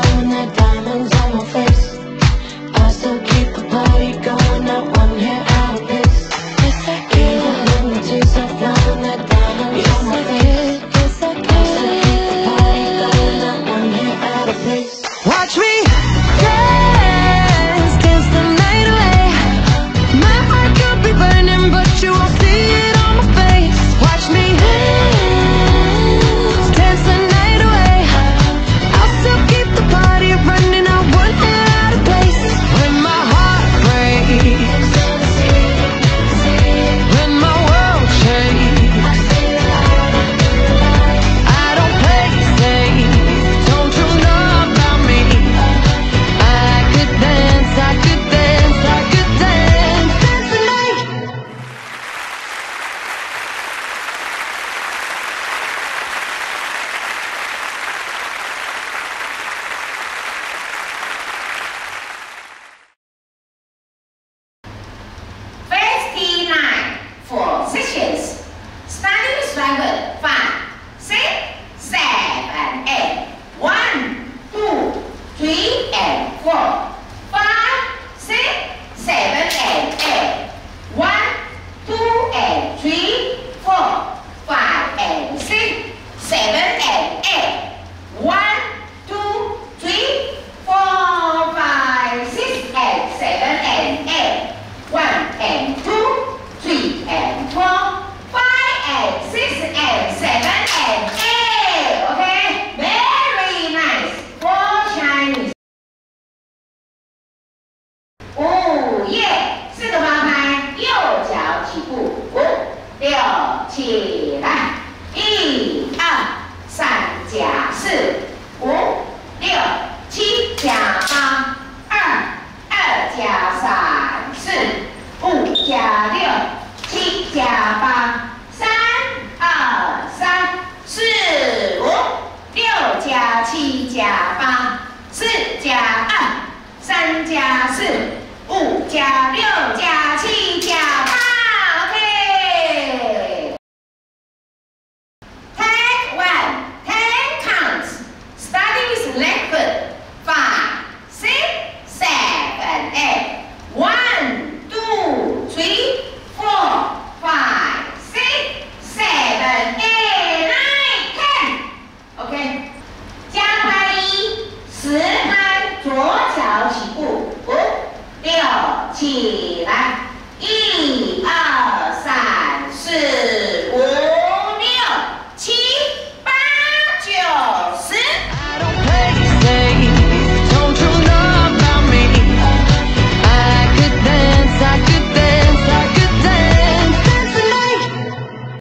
blowing the diamonds on my face. I still keep the party going, I wanna hear out of this. Yes I can, even in the tears I'm blowing the diamonds on my face. Yes I can, I still keep the party going, I wanna hear out of this. Watch me dance, dance the night away. My heart could be burning but you won't see it on my face. Watch me dance, dance the night away. I'll still keep the party running, I won't get out of place. When my heart breaks, when my world shakes, I don't play safe, don't you know about me? I could dance, I could dance, I could dance, dance the night.5 加 4 5加 6加